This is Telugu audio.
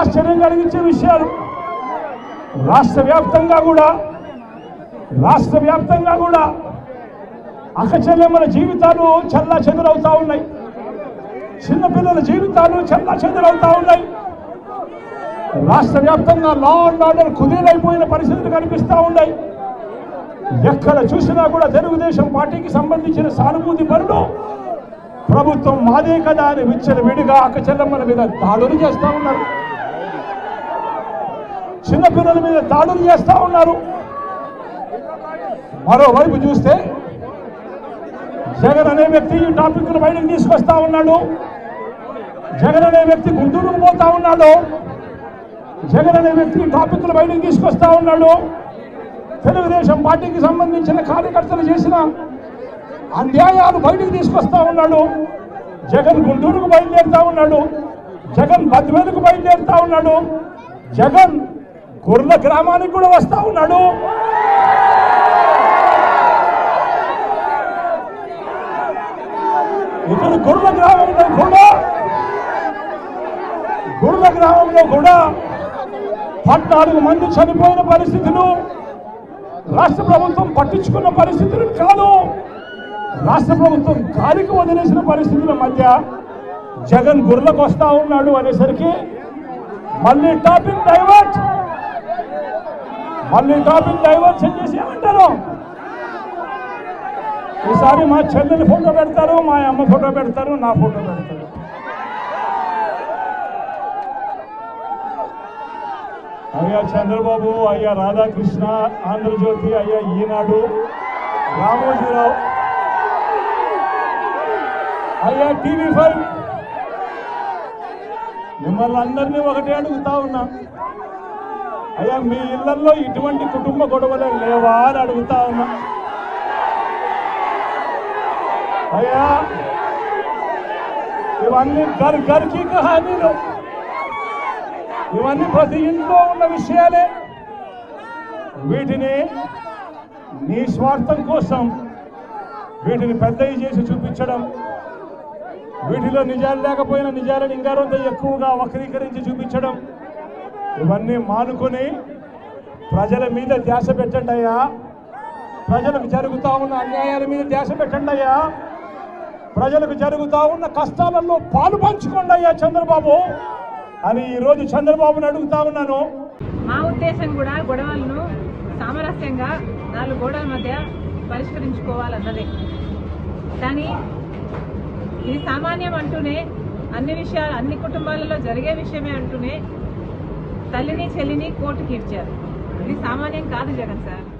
ఆశ్చర్యం కలిగించే విషయాలు రాష్ట్ర వ్యాప్తంగా కూడా అకచెల్లెమ్మల జీవితాలు చల్లాచెదరవుతా ఉన్నాయి. చిన్న పిల్లల జీవితాలు చల్లాచెదరవుతా ఉన్నాయి. రాష్ట్ర వ్యాప్తంగా లా అండ్ ఆర్డర్ కుదేలైపోయిన పరిస్థితులు కనిపిస్తూ ఉన్నాయి. ఎక్కడ చూసినా కూడా తెలుగుదేశం పార్టీకి సంబంధించిన సానుభూతి పరులు ప్రభుత్వం మాదే కదా అని విచ్చలవిడిగా అక్కచెల్లమ్మల మీద దాడులు చేస్తూ ఉన్నారు. చిన్నపిల్లల మీద దాడులు చేస్తూ ఉన్నారు. మరోవైపు చూస్తే జగన్ అనే వ్యక్తి ఈ టాపిక్ను బయటకు తీసుకొస్తా ఉన్నాడు. జగన్ అనే వ్యక్తి గుంటూరుకు పోతా ఉన్నాడు. జగన్ అనే వ్యక్తి టాపిక్ను బయటకు తీసుకొస్తా ఉన్నాడు. తెలుగుదేశం పార్టీకి సంబంధించిన కార్యకర్తలు చేసిన అన్యాయాలు బయటకు తీసుకొస్తా ఉన్నాడు. జగన్ గుంటూరుకు బయలుదేరుతా ఉన్నాడు. జగన్ బద్వేలుకు బయలుదేరుతా ఉన్నాడు. జగన్ గొర్రెల గ్రామానికి కూడా వస్తా ఉన్నాడు. ఇక్కడ గొర్రెల గ్రామంలో కూడా 14 మంది చనిపోయిన పరిస్థితులు రాష్ట్ర ప్రభుత్వం పట్టించుకున్న పరిస్థితులు కాదు. రాష్ట్ర ప్రభుత్వం గాలికి వదిలేసిన పరిస్థితుల మధ్య జగన్ గుర్లకు వస్తా ఉన్నాడు అనేసరికి మళ్ళీ టాపిక్ డైవర్షన్ చేసి ఏమంటారు, ఈసారి మా చెల్లెని ఫోటో పెడతారు, మా అమ్మ ఫోటో పెడతారు, నా ఫోటో పెడతారు. అయ్యా చంద్రబాబు, అయ్యా రాధాకృష్ణ, ఆంధ్రజ్యోతి, అయ్యా ఈనాడు, రామోజీరావు, అయ్యా TV5, మిమ్మల్ని అందరినీ ఒకటే అడుగుతా ఉన్నా, అయ్యా మీ ఇళ్లలో ఇటువంటి కుటుంబ గొడవలు లేవా అని అడుగుతా ఉన్నా. అయ్యా ఇవన్నీ గర్కి కహానీలు, ఇవన్నీ ప్రతి ఇంట్లో ఉన్న విషయాలే. వీటిని నీ స్వార్థం కోసం వీటిని పెద్దవి చేసి చూపించడం, వీటిలో నిజాలు లేకపోయినా నిజాలను ఇంకా రోజు ఎక్కువగా వక్రీకరించి చూపించడం, ఇవన్నీ మానుకొని ప్రజల మీద ధ్యాస పెట్టండి అయ్యా. ప్రజలకు జరుగుతూ ఉన్న అన్యాయాల మీద ధ్యాస పెట్టండి అయ్యా. ప్రజలకు జరుగుతూ ఉన్న కష్టాలలో పాలు పంచుకోండి అయ్యా చంద్రబాబు అని ఈరోజు చంద్రబాబుని అడుగుతా ఉన్నాను. మా ఉద్దేశం కూడా గొడవలను సామరస్యంగా 4 గోడల మధ్య పరిష్కరించుకోవాలన్నదే. కానీ ఇది సామాన్యం అంటూనే అన్ని విషయాలు అన్ని కుటుంబాలలో జరిగే విషయమే అంటూనే తల్లిని చెల్లిని కోర్టుకి ఇచ్చారు. ఇది సామాన్యం కాదు జగన్ సార్.